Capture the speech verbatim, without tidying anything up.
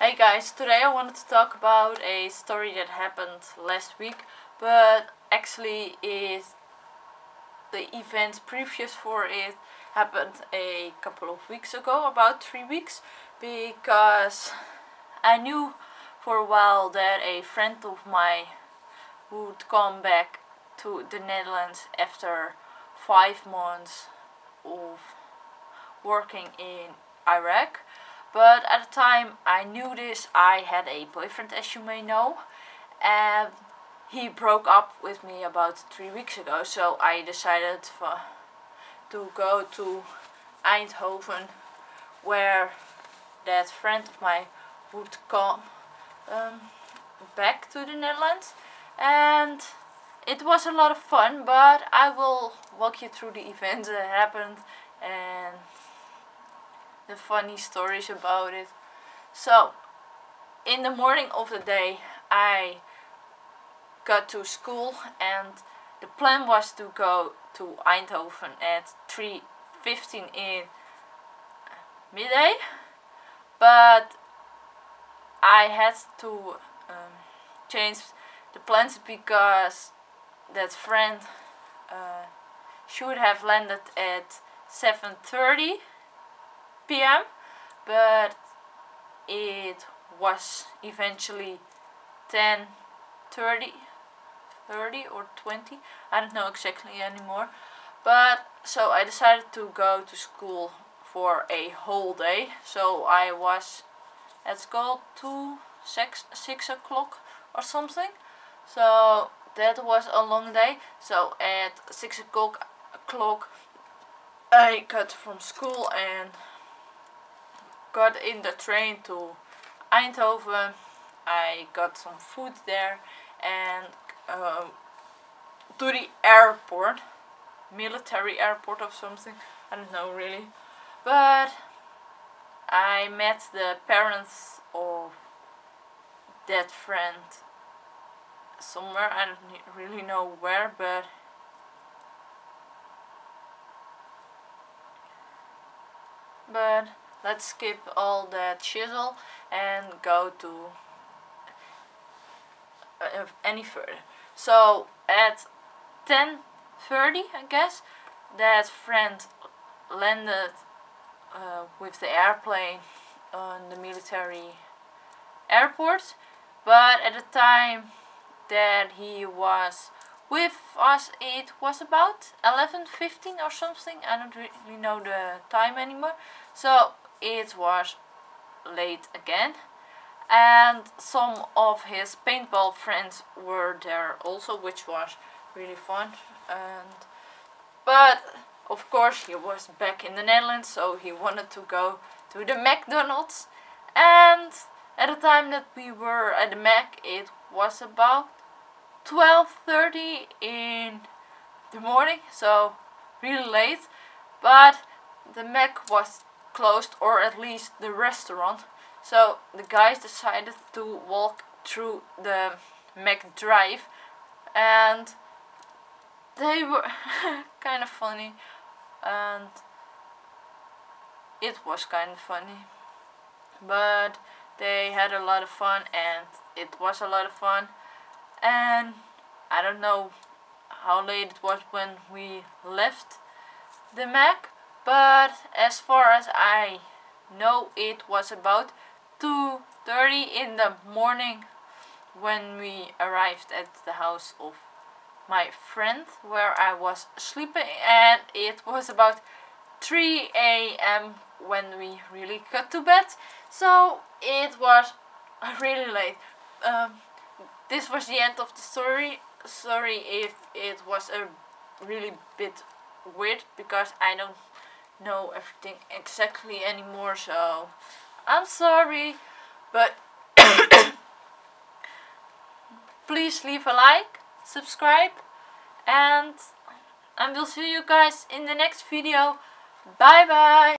Hey guys, today I wanted to talk about a story that happened last week, but actually is the event previous for it happened a couple of weeks ago, about three weeks, because I knew for a while that a friend of mine would come back to the Netherlands after five months of working in Iraq. But at the time I knew this, I had a boyfriend, as you may know, and he broke up with me about three weeks ago. So I decided for, to go to Eindhoven, where that friend of mine would come um, back to the Netherlands. And it was a lot of fun, but I will walk you through the events that happened and the funny stories about it. So in the morning of the day I got to school, and the plan was to go to Eindhoven at three fifteen in midday, but I had to um, change the plans because that friend uh, should have landed at seven thirty p m but it was eventually ten thirty or twenty, I don't know exactly anymore. But so I decided to go to school for a whole day, so I was at school to six six o'clock or something, so that was a long day. So at six o'clock o'clock I got from school and got in the train to Eindhoven. I got some food there and uh, to the airport, military airport or something, I don't know really. But I met the parents of that friend somewhere, I don't really know where, but but let's skip all that chisel and go to uh, any further. So at ten thirty, I guess, that friend landed uh, with the airplane on the military airport. But at the time that he was with us, it was about eleven fifteen or something, I don't really know the time anymore. So it was late again, and some of his paintball friends were there also, which was really fun. And but of course he was back in the Netherlands, so he wanted to go to the McDonald's. And at the time that we were at the Mac, it was about twelve thirty in the morning, so really late. But the Mac was closed, or at least the restaurant, so the guys decided to walk through the McDrive, and they were kind of funny, and it was kind of funny, but they had a lot of fun, and it was a lot of fun. And I don't know how late it was when we left the Mac, but as far as I know it was about two thirty in the morning when we arrived at the house of my friend, where I was sleeping. And it was about three a m when we really got to bed, so it was really late. Um, This was the end of the story. Sorry if it was a really bit weird, because I don't know everything exactly anymore, so I'm sorry. But please leave a like, subscribe, and I will see you guys in the next video. Bye bye!